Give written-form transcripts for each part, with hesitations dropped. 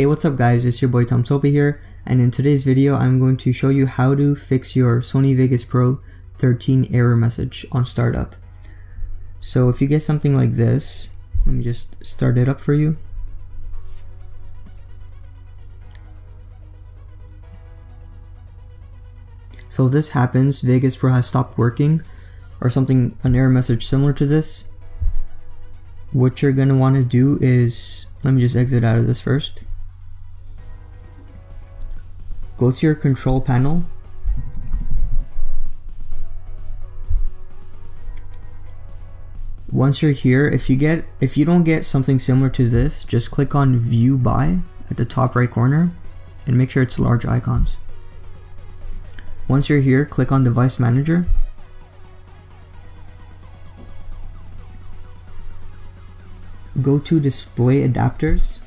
Hey, what's up guys, it's your boy Tomtopah here, and in today's video I'm going to show you how to fix your Sony Vegas Pro 13 error message on startup. So if you get something like this, let me just start it up for you. So if this happens, Vegas Pro has stopped working or something, an error message similar to this, what you're gonna want to do is, let me just exit out of this first. Go to your control panel . Once you're here, if you don't get something similar to this, just click on view by at the top right corner and make sure it's large icons. Once you're here, click on device manager . Go to display adapters,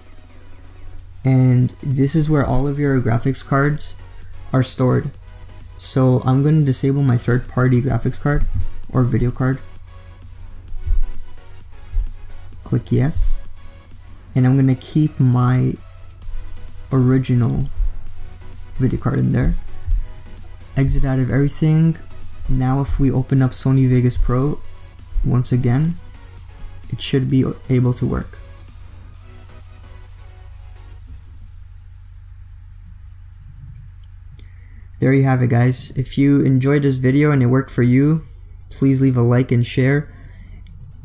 and this is where all of your graphics cards are stored. So I'm going to disable my third-party graphics card or video card. Click yes, and I'm going to keep my original video card in there. Exit out of everything. Now if we open up Sony Vegas Pro once again, it should be able to work. There you have it guys. If you enjoyed this video and it worked for you, please leave a like and share.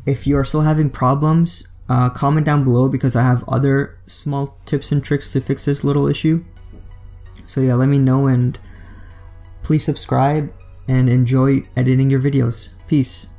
If you are still having problems, comment down below, because I have other small tips and tricks to fix this little issue. So yeah, let me know, and please subscribe and enjoy editing your videos. Peace.